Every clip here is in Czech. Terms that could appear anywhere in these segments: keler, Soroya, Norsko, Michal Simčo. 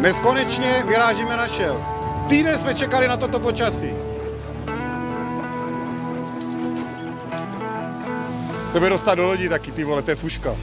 Dnes konečně vyrážíme na šelf. Týden jsme čekali na toto počasí. To by dostat do lodí taky, ty vole, to je fuška.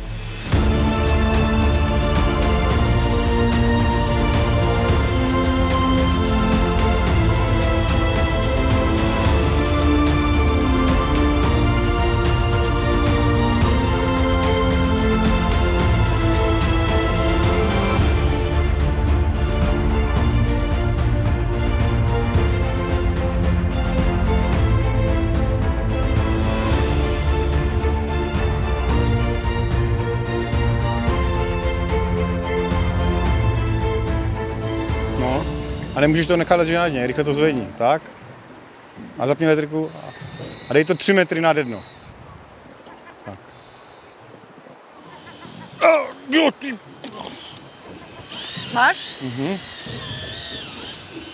A nemůžeš to nechat ležet na dně, rychle to zvedni, tak? A zapni elektriku a dej to 3 metry na dno. Tak. Máš? Mhm.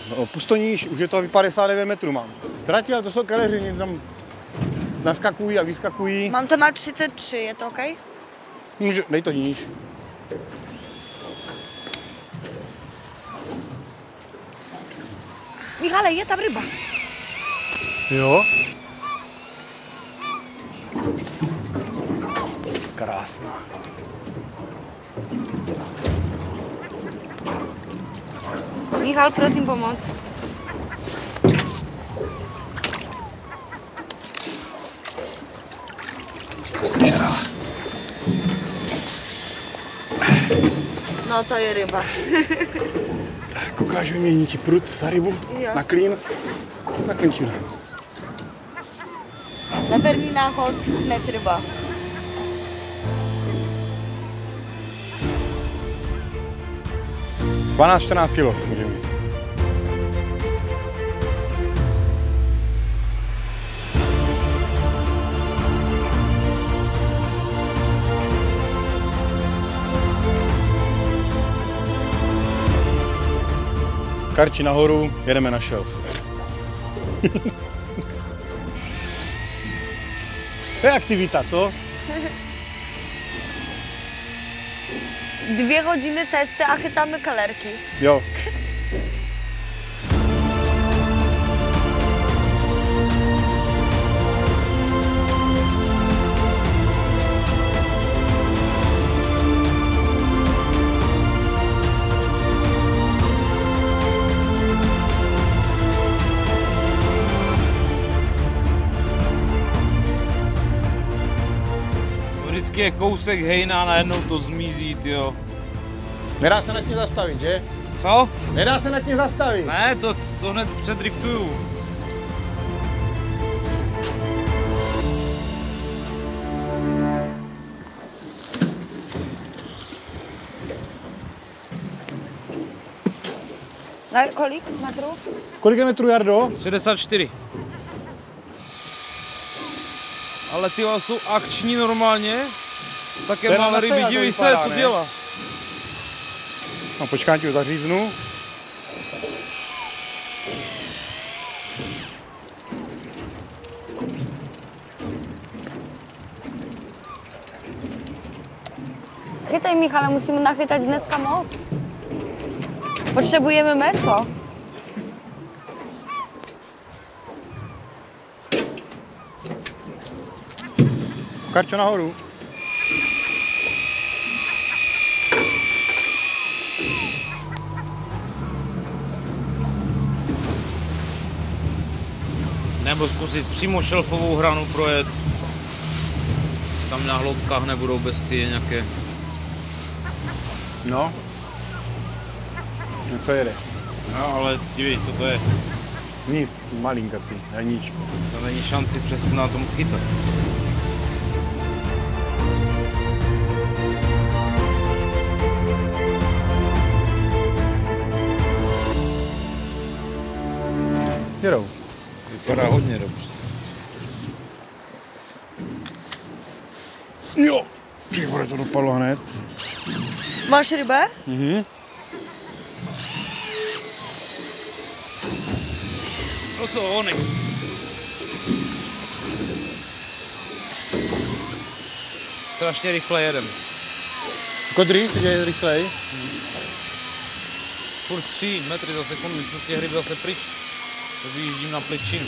No, pust to níž, už je to 59 metrů mám. Ztratila, to jsou keleři, tam naskakují a vyskakují. Mám to na 33, je to OK? Může, dej to níž. Michale, je tam ryba. Jo? Krásná. Michal, prosím pomoc. To sežrala. No to je ryba. Tak ukážu mění ti prut za rybu, jo. Na klín. Na klínčinu. Na první nához hned ryba. Dvanáct, 14 kilo můžeme mít. Karči nahoru, jedeme na šelf. To je aktivita, co? 2 hodiny cesty a chytáme kalerky. Jo. Vždycky je kousek hejna, najednou to zmizí, jo. Nedá se nad tím zastavit, že? Co? Nedá se nad tím zastavit. Ne, to hned předriftuju. Na kolik metrů? Kolik je metrů, Jardo? 64. Ale ty jsou akční normálně, také malé ryby, dívej se, co dělá. No počkám, ti ho zaříznu. Chytaj, Michale, musíme nachytat dneska moc. Potřebujeme meso. Karčo nahoru. Nebo zkusit přímo šelfovou hranu projet. Tam na hloubkách nebudou bestie nějaké. No. Něco jede. No ale dívej, co to je. Nic, malinka si, hraníčko. To není šanci přesně na tom chytat. Jedou. Vypadá hodně dobře. Jo, ty vole, to dopadlo hned. Máš rybu? Mhm. To jsou ony. Strašně rychle jedem. Kodry, je rychlej. furt 3 metry za sekundu, když jsme z těch ryb zase pryč, to vyjíždím na plečinu.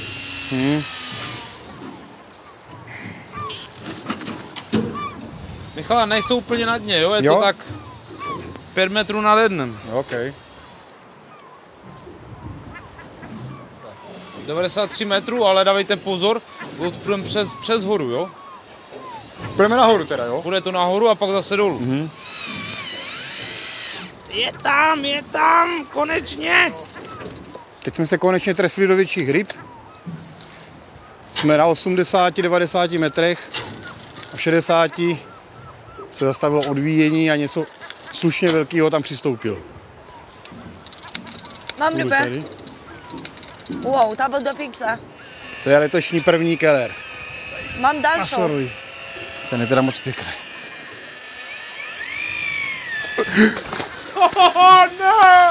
Michale, nejsou úplně na dně, jo? Je jo? To tak 5 metrů nad dnem. Okay. 93 metrů, ale dávejte pozor, půjdeme přes horu, jo? Půjdeme nahoru teda, jo? Půjde to nahoru a pak zase dolů. Je tam, konečně! Teď jsme se konečně trefili do větších ryb. Jsme na 80-90 metrech a v 60 se zastavilo odvíjení a něco slušně velkého tam přistoupilo. Mám rybe. Wow, ta byl do pizza. To je letošní první keller. Mám další. Ten je teda moc pěkný. Oh, ne!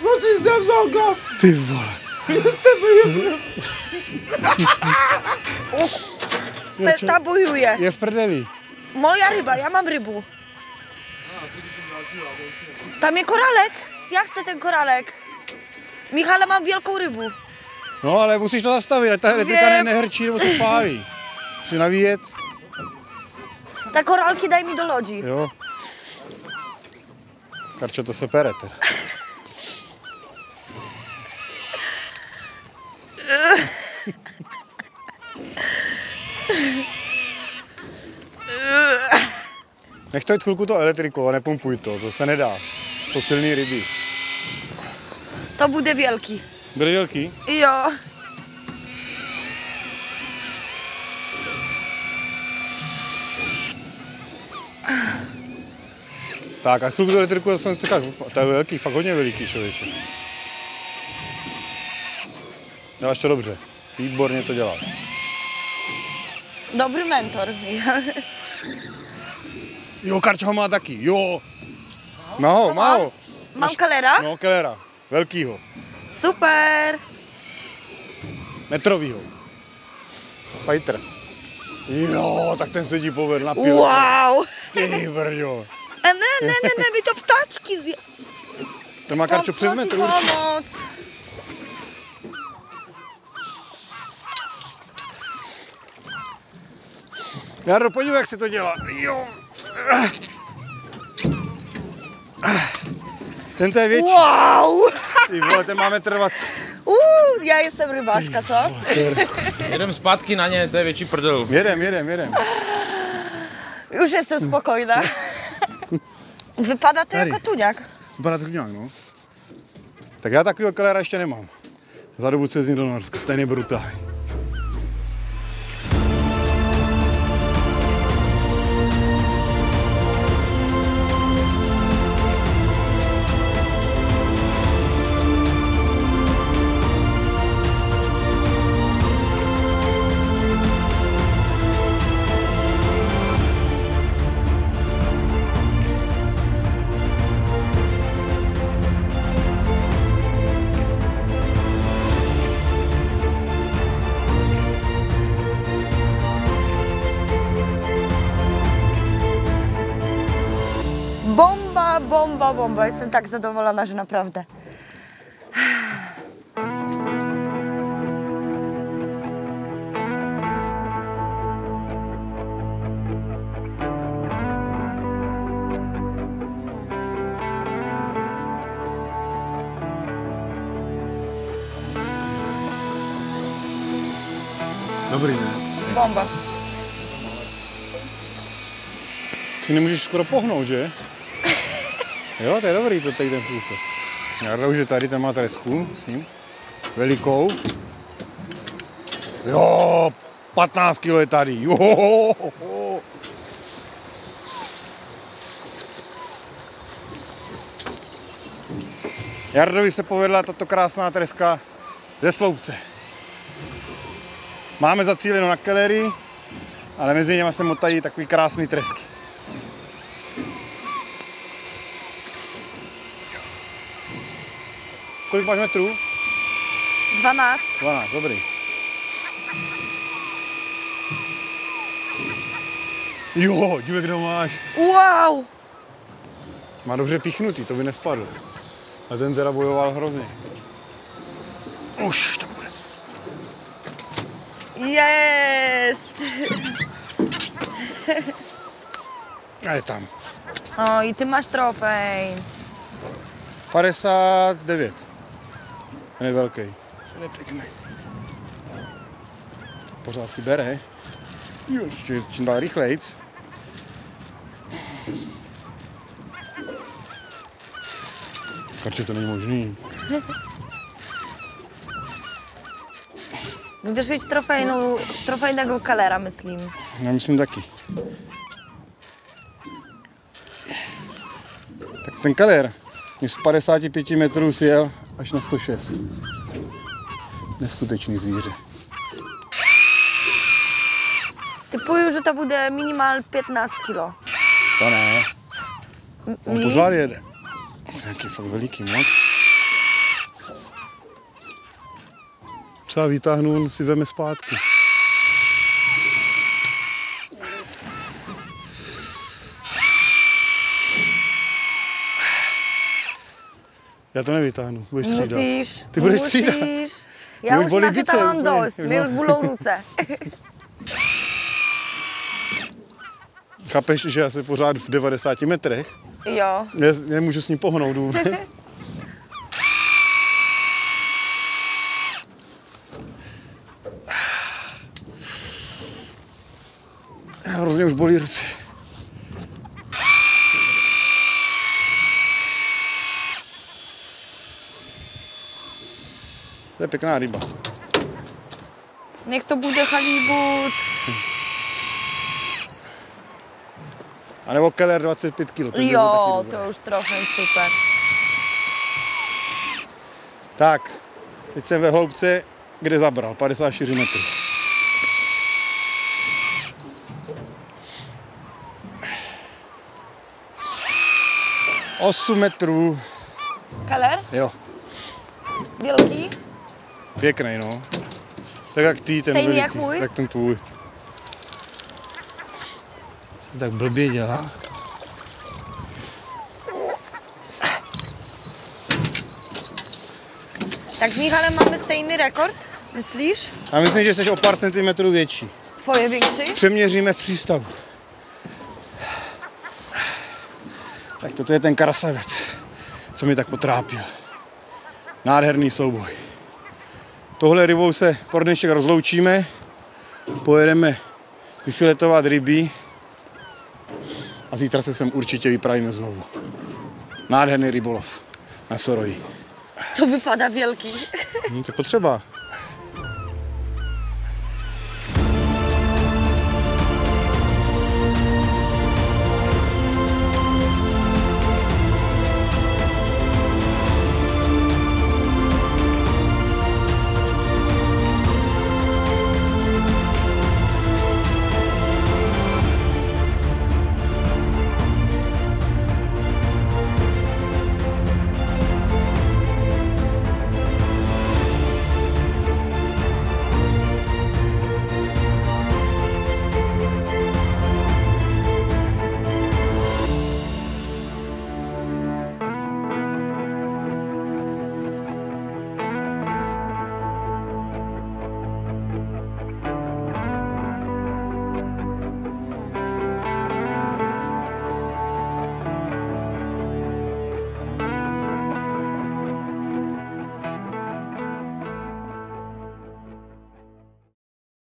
Proč jste vzal kap? Ty vole. Jste bojujeme. Ta bojuje. Je v prdeli. Moja ryba, já mám rybu. Tam je korálek. Já chci ten korálek. Michale, mám velkou rybu. No, ale musíš to zastavit, ať ta ryba nehrčí nebo se páví. Musíš navíjet. Ta korálky daj mi do lodí. Jo. Karčo, to se pere teda. Nech to jít chvilku to elektriku a nepumpuj to, to se nedá. To silný ryby. To bude velký. Bude velký? Jo. Tak a chvilku do elektriku já jsem si říkal, to je velký, fakt hodně veliký, člověče. Děláš to dobře, výborně to děláš. Dobrý mentor. Jo, Karčo ho má taky, jo. Má ho, má ho. Mám kelera? No, kelera, velkýho. Super. Metrovýho. Fajtr. Jo, tak ten se ti povedl na pilu. Wow. Ty brďo. Ne, mi to ptáčky zje... To má Karčo přes metru. Pomoc. Jardo, podívej, jak se to dělá. Jo. Tento je větší. Wow. Ty vole, ten máme trvat. Já jsem rybářka, co? Jedem zpátky na ně, to je větší prdel. Jedem. Už jsem spokojná. Vypadá to tady. Jako tuňák. Vypadá to tuňák, no. Tak já takovýho kelera ještě nemám. Za dobu se z ní do Norska, ten je brutální. Bomba, jestem tak zadowolona, że naprawdę. Dobry, nie? Bomba. Ty nie musisz skoro pochnąć, nie? Jo, to je dobrý, to tady ten způsob. Já rád, že tady ten má tresku s ním, velikou. Jo, 15 kg je tady, jo. Jardovi se povedla tato krásná treska ze sloupce. Máme zacíleno na kellery, ale mezi něma se motají takový krásný tresky. Kolik máš metrů? 12. 12, dobrý. Jo, dívej, kde máš. Wow! Má dobře pichnutý, to by nespadlo. A ten teda bojoval hrozně. Už to bude. Yes! A je tam. No, i ty máš trofej. 59. Ten je velký. Ten je pěkný. Pořád si bere. Ještě čím dál rychlejc. Karče, to není možný. Budeš víc trofejného kalera, myslím. Já myslím taky. Tak ten kaler mě z 55 metrů sjel až na 106. Neskutečný zvíře. Typuju, že to bude minimálně 15 kilo. To ne. On pořád jede. To je fakt veliký moc. Třeba vytáhnu, on si veme zpátky. Já to nevytáhnu, budeš střídat. Musíš, ty budeš střídat. Já už nachytávám dost, mě už budou ruce. Chápeš, že já jsem pořád v 90 metrech? Jo. Nemůžu s ní pohnout vůbec. Hrozně už bolí ruce. To je pěkná ryba. Nech to bude chalíbut. A nebo keller 25 kg. Jo, to už trochu super. Tak, teď jsem ve hloubce, kde zabral, 54 metrů. Osm metrů. Keller? Jo. Velký? Pěkný, no. Tak jak ty, ten stejný jak můj? Tak ten tvůj. Tak blbě dělá. Tak Michale, máme stejný rekord, myslíš? Já myslím, že jsi o pár centimetrů větší. Tvoje větší? Přeměříme v přístavu. Tak toto je ten krasavec, co mi tak potrápil. Nádherný souboj. Tohle rybou se pro dnešek rozloučíme. Pojedeme vyfiletovat ryby. A zítra se sem určitě vypravíme znovu. Nádherný rybolov na Soroji. To vypadá velký. To je potřeba.